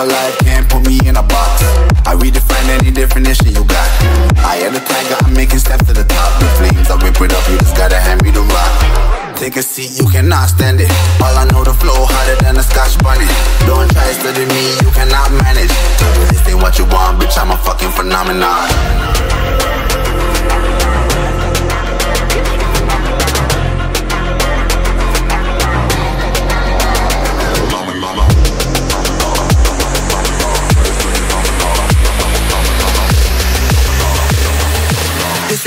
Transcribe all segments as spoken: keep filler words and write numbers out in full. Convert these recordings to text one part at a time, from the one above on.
alive, can't put me in a box. I redefine any definition you got. I am the tiger, I'm making steps to the top. The flames, I whip it up, you just gotta hand me the rock. Take a seat, you cannot stand it. All I know, the flow harder than a scotch bunny. Don't try study me, you cannot manage. This ain't what you want, bitch, I'm a fucking phenomenon. This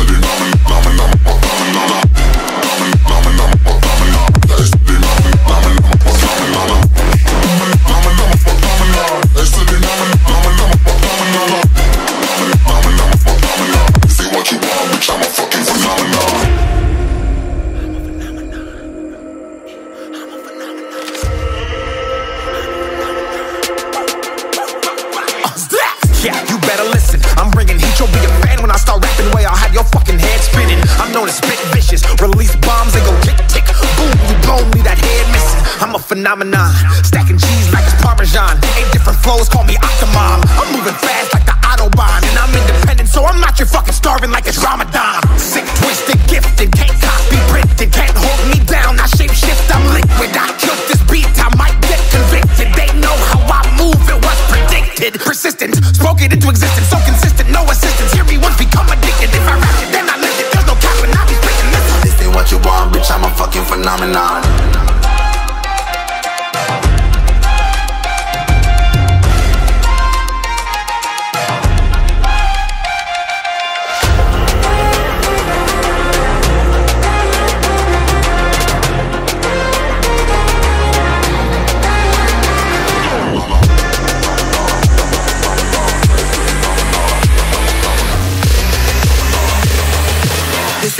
Yeah, you better listen, I'm bringing heat, you'll be a fan when I start rapping. Way I'll have your fucking head spinning. I'm known as spit vicious, release bombs and go tick tick. Boom, you blow me that head missing. I'm a phenomenon, stacking cheese like it's Parmesan. Eight different flows, call me Octomom. I'm moving fast like the Autobahn. And I'm independent, so I'm not your fucking starving like it's Ramadan. Sick, twisted, gifted, can't copy, printed, can't hold me down. I shape shift, I'm liquid, I kill this beat, I might get convicted. They know how I move, it was predicted. Persistent, spoke it into existence, so consistent, no assistance. Hear me once, become addicted. If I rap it, then I live it. There's no cap and I be speaking this. This ain't what you want, bitch, I'm a fucking phenomenon. This